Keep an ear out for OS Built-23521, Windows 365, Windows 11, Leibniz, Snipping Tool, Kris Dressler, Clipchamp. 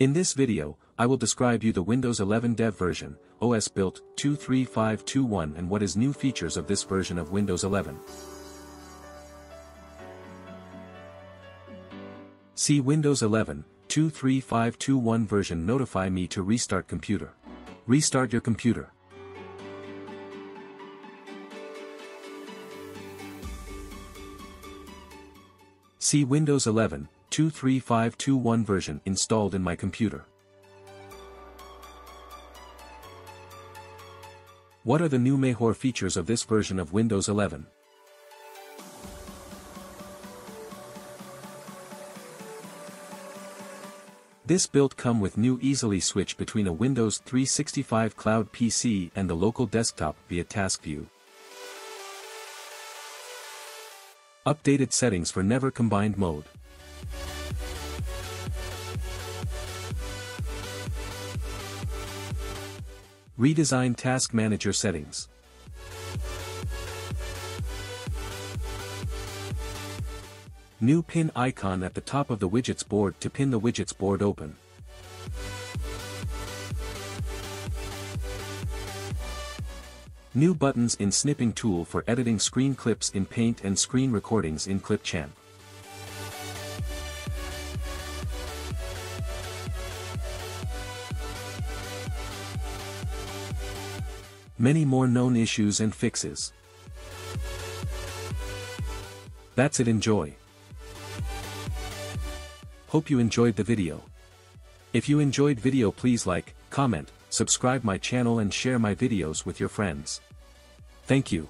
In this video, I will describe you the Windows 11 Dev version, OS built 23521, and what is new features of this version of Windows 11. See Windows 11 23521 version. Notify me to restart computer. Restart your computer. See Windows 11 23521 version installed in my computer. What are the new major features of this version of Windows 11? This build come with new easily switch between a Windows 365 cloud PC and the local desktop via task view. Updated settings for never combined mode. Redesign Task Manager settings. New pin icon at the top of the widgets board to pin the widgets board open. New buttons in snipping tool for editing screen clips in Paint and screen recordings in Clipchamp. Many more known issues and fixes. That's it. Enjoy. Hope you enjoyed the video. If you enjoyed video, please like, comment, subscribe my channel and share my videos with your friends. Thank you.